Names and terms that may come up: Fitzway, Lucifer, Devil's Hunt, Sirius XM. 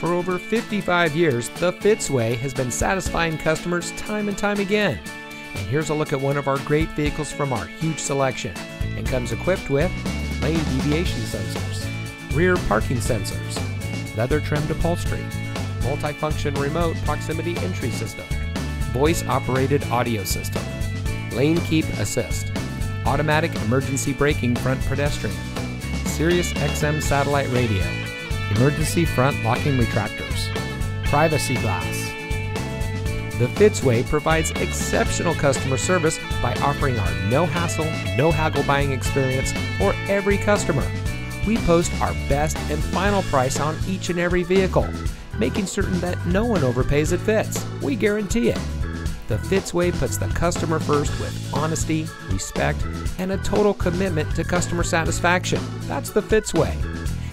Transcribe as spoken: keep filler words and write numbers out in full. For over fifty-five years, the Fitzway has been satisfying customers time and time again. And here's a look at one of our great vehicles from our huge selection. It comes equipped with lane deviation sensors, rear parking sensors, leather trimmed upholstery, multifunction remote proximity entry system, voice operated audio system, lane keep assist, automatic emergency braking front pedestrian, Sirius X M satellite radio, emergency front locking retractors, privacy glass. The Fitzway provides exceptional customer service by offering our no-hassle, no-haggle buying experience for every customer. We post our best and final price on each and every vehicle, making certain that no one overpays at Fitz. We guarantee it. The Fitzway puts the customer first with honesty, respect, and a total commitment to customer satisfaction. That's the Fitzway.